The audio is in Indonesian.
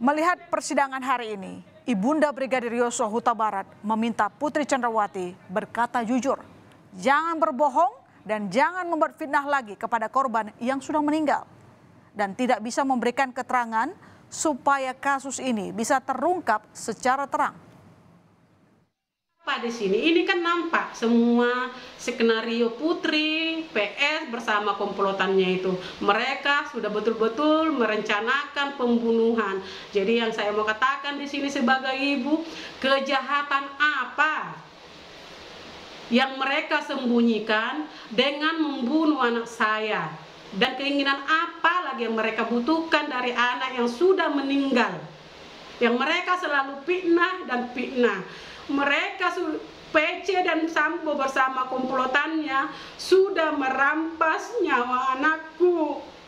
Melihat persidangan hari ini, Ibunda Brigadir Yosua Huta Barat meminta Putri Candrawathi berkata jujur, jangan berbohong dan jangan membuat fitnah lagi kepada korban yang sudah meninggal. Dan tidak bisa memberikan keterangan supaya kasus ini bisa terungkap secara terang. Pak di sini, ini kan nampak semua skenario Putri, PS bersama komplotannya itu. Mereka sudah betul-betul merencanakan pembunuhan. Jadi yang saya mau katakan di sini sebagai ibu, kejahatan apa yang mereka sembunyikan dengan membunuh anak saya? Dan keinginan apa lagi yang mereka butuhkan dari anak yang sudah meninggal? Yang mereka selalu fitnah dan fitnah. Mereka PC dan Sambo bersama komplotannya sudah merampas nyawa anakku.